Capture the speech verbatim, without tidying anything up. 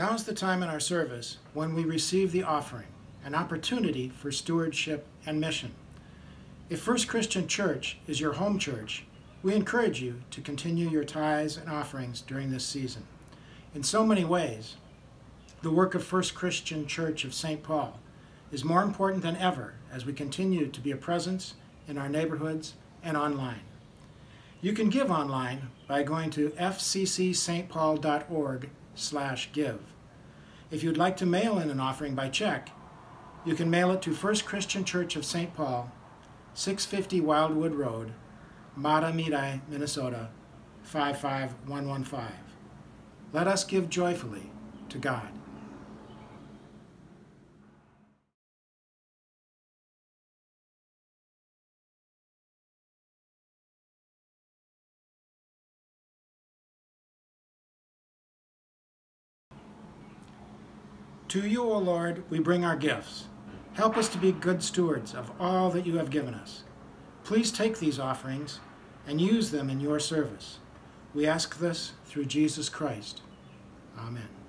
Now is the time in our service when we receive the offering, an opportunity for stewardship and mission. If First Christian Church is your home church, we encourage you to continue your tithes and offerings during this season. In so many ways, the work of First Christian Church of Saint Paul is more important than ever as we continue to be a presence in our neighborhoods and online. You can give online by going to f c c saint paul dot org slash give. If you'd like to mail in an offering by check, you can mail it to First Christian Church of Saint Paul, six fifty Wildwood Road, Mata Mirai, Minnesota, five five one one five. Let us give joyfully to God. To you, O Lord, we bring our gifts. Help us to be good stewards of all that you have given us. Please take these offerings and use them in your service. We ask this through Jesus Christ. Amen.